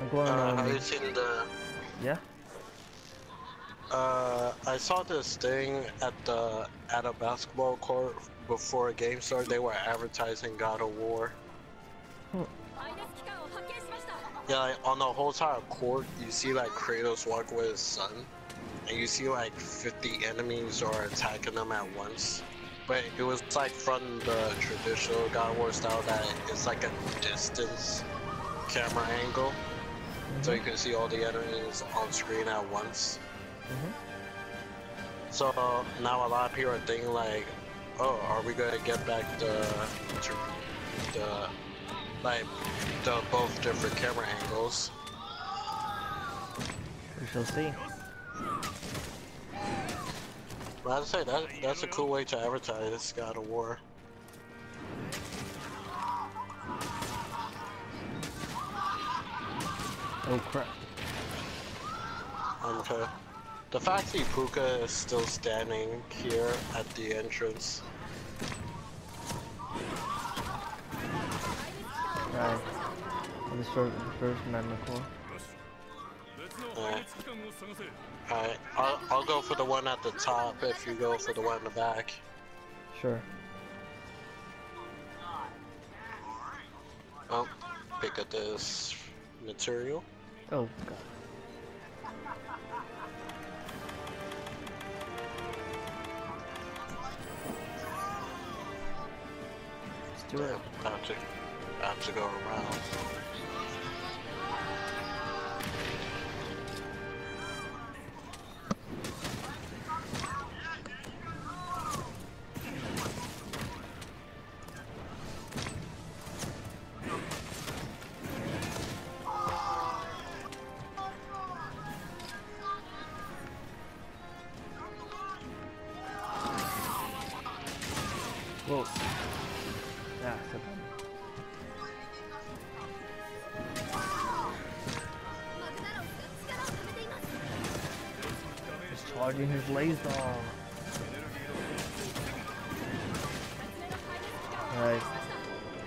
Have you seen the... Yeah? I saw this thing at a basketball court before a game started. They were advertising God of War. Yeah, like, on the whole entire court, you see like Kratos walk with his son, and you see like 50 enemies are attacking them at once. But it was like from the traditional God of War style that it's like a distance camera angle, so you can see all the enemies on screen at once. So now a lot of people are thinking like, oh, are we gonna get back the both different camera angles? We shall see. But I'd say that's a cool way to advertise God of War. Oh crap. Okay. The fact that Puka is still standing here at the entrance. Right. This is the first miracle. Alright, I'll go for the one at the top if you go for the one in the back. Sure. Oh, pick up this material. Oh god. Do it. I have to go around. Charging his laser. Alright,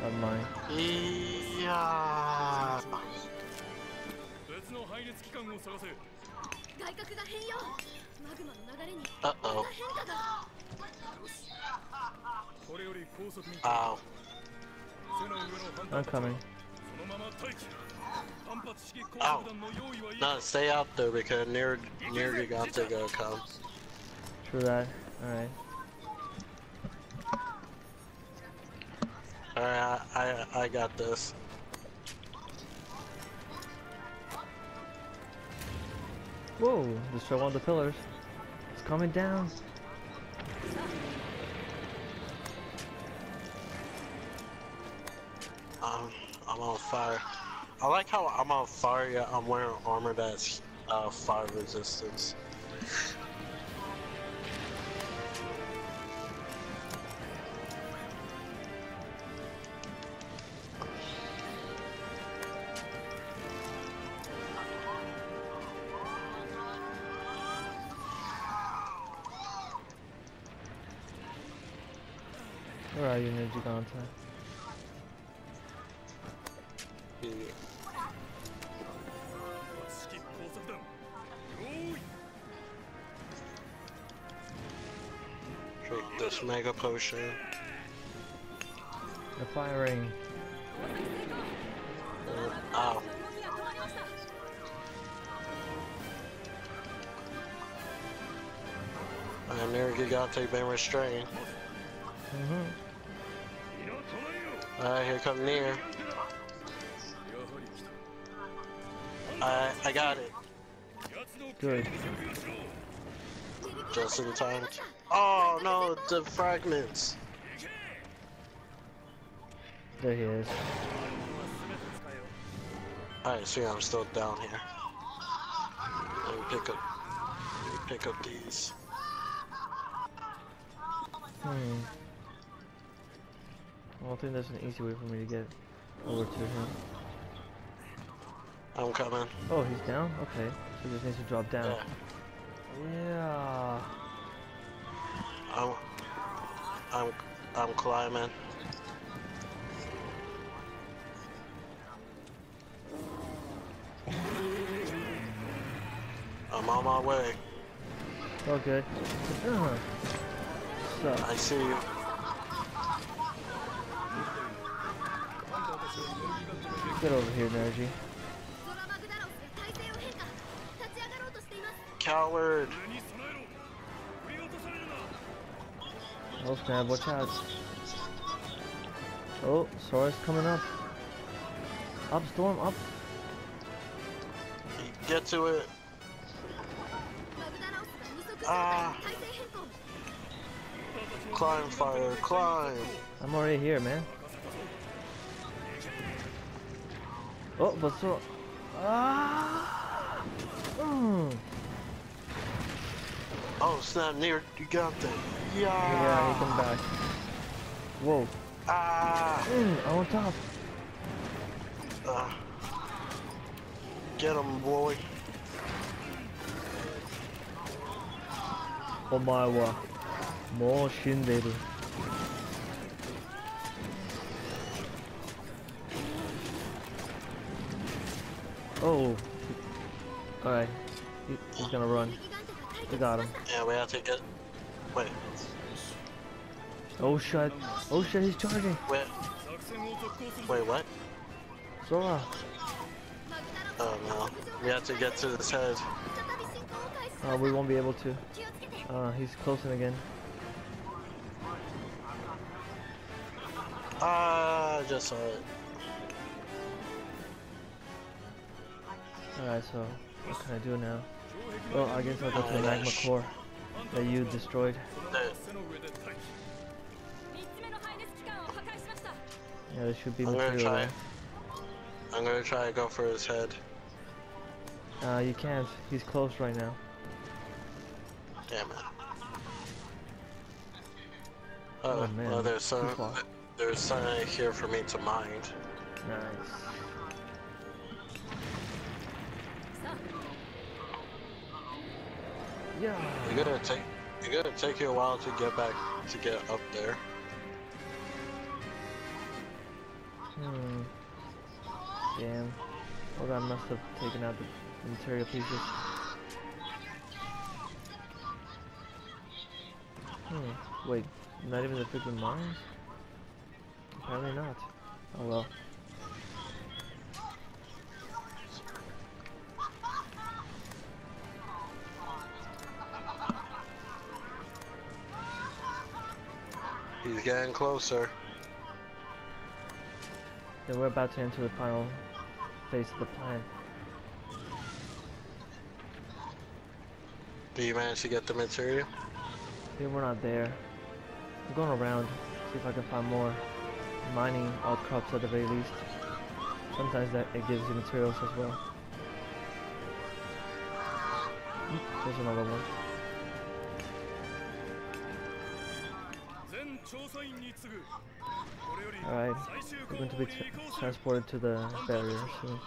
that's mine. Yeah. Uh oh. Ow. I'm coming. Oh, no, stay out there because Nergigante gonna come. True that. Alright. Alright, I got this. Whoa! Destroy one of the pillars. It's coming down. I'm on fire. I like how I'm on fire, yet I'm wearing armor that's fire resistance. Where are you, Nergigante? Drink this mega potion. They're firing. Ow. And Nergigante been restrained. Alright, here come Nier. I got it. Good. Just in time. Oh no, the fragments. There he is. Alright, see, I'm still down here. Let me pick up these. I don't think there's an easy way for me to get over to him. I'm coming. Oh, he's down? Okay. So he just needs to drop down. Yeah. I'm climbing. Okay. So. I see you. Get over here, Nergi. Coward! Oh snap, watch out. Oh, Sora's coming up. Up, Storm, up. Get to it. Ah! Climb, fire, climb! I'm already here, man. Oh, but Sora... Ah! Mm. Oh, snap, Nergigante. Yeah! Yeah, he come back. Whoa. Ah! On top. Get him, boy. Omawa. More shin, baby. Oh. Alright. He's gonna run. We got him. Yeah, we have to get... Wait. Oh shit. Oh shit, he's charging. Wait. Wait, what? Sora. Oh no. We have to get to his head. Oh, we won't be able to. He's closing again. Ah, I just saw it. Alright, so what can I do now? Well, I guess I'll go to the magma core that you destroyed. Yeah, there should be material there. I'm gonna try to go for his head. You can't. He's close right now. Damn it. Oh man. Well, there's something here for me to mine. Nice. Yeah. It's gonna take you a while to get back to get up there. Damn. Oh, that must have taken out the material pieces. Wait, not even the freaking mines? Apparently not. Oh well. He's getting closer. Yeah, we're about to enter the final phase of the plan. Do you manage to get the material? We're not there. I'm going around, see if I can find more. Mining all crops at the very least. Sometimes that it gives you materials as well. There's another one. Alright, we're going to be transported to the barrier soon.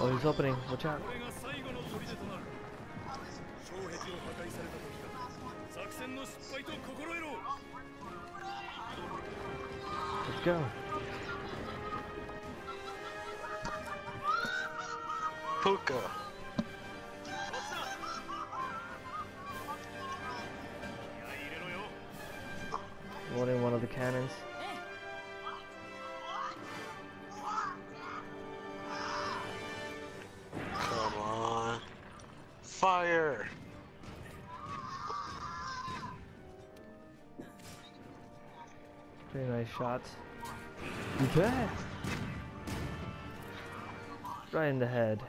Oh, he's opening. Watch out. Let's go. Puka. Loading one of the cannons. Come on. Fire. Pretty nice shots. Okay. Right in the head.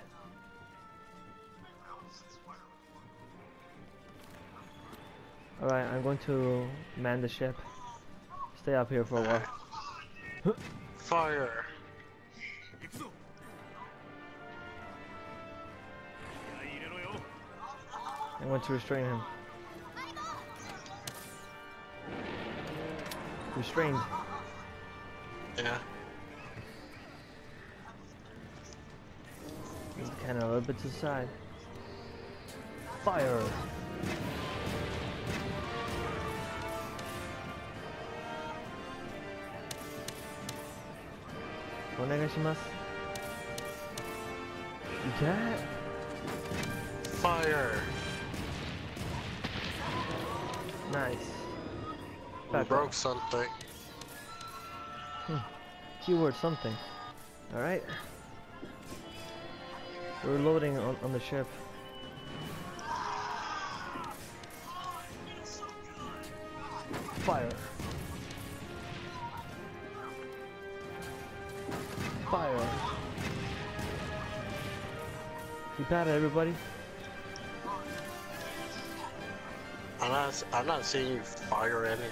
Alright, I'm going to man the ship. Stay up here for a while. Fire! I want to restrain him. Restrained. Yeah. Just kind of a little bit to the side. Fire! Onegaishimasu. that? Fire! Nice. We broke something. Keyword something. Alright. We're loading on the ship. Fire! Fire! Keep at it, everybody. I'm not seeing you fire anything.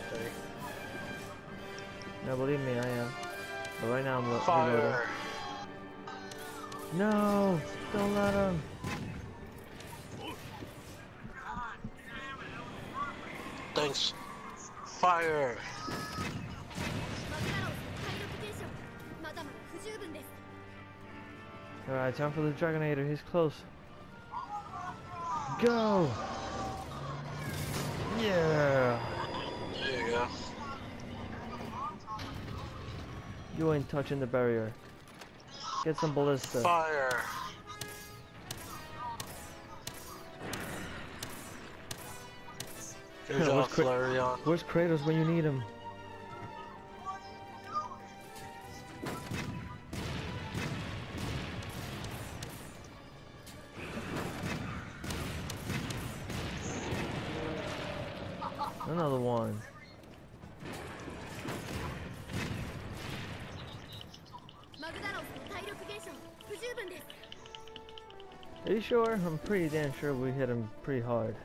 No, believe me, I am. But right now I'm looking. Fire! No! Don't let him! Thanks. Fire! Alright, time for the Dragonator. He's close. Go! Yeah! There you go. You ain't touching the barrier. Get some ballista. Fire! Good job, Flareon. Where's Kratos when you need him? Another one. Are you sure? I'm pretty damn sure we hit him pretty hard.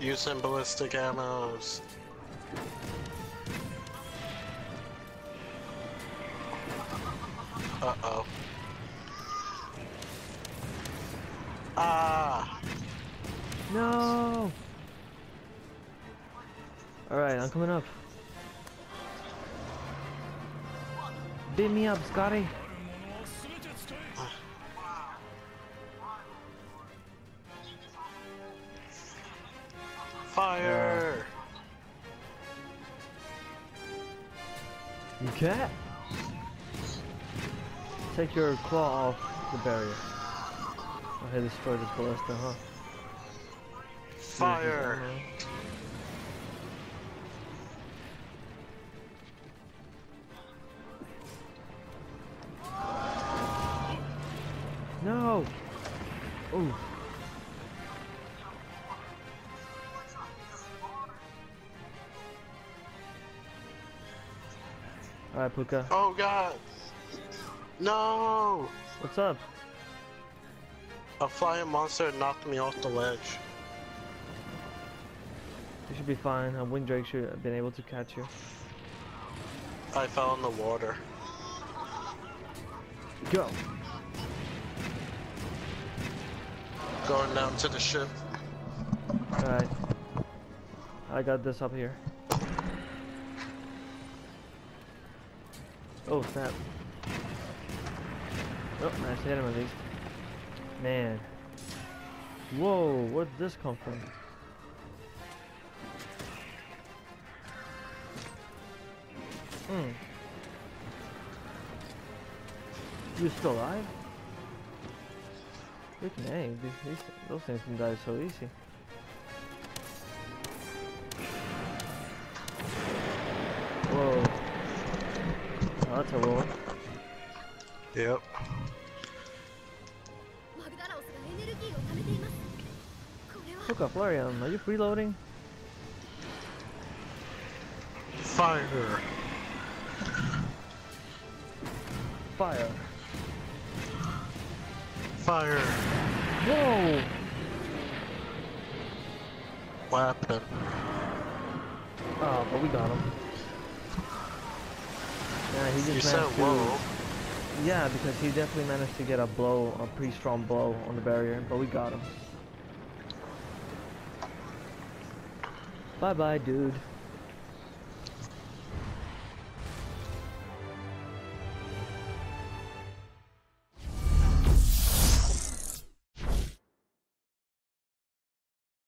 Using ballistic ammo. Uh-oh. Ah! No! Alright, I'm coming up. Beat me up, Scotty! Fire! You can't? Take your claw off the barrier. I had destroyed this ballista, huh? Fire! No! Ooh! Alright, Puka. Oh god! No! What's up? A flying monster knocked me off the ledge. You should be fine. A wind drake should have been able to catch you. I fell in the water. Go! Going down to the ship. Alright. I got this up here. Oh snap. Oh, nice hit him at least. Man. Whoa, where'd this come from? You still alive? Good name, those things can die so easy. Whoa. Oh, that's a roll. Yep. Look up, Flareon, are you reloading? Fire! Fire! Fire! Whoa! What happened? Oh, but we got him. Yeah, he just you said whoa. Yeah, because he definitely managed to get a blow, a pretty strong blow on the barrier, but we got him. Bye bye, dude.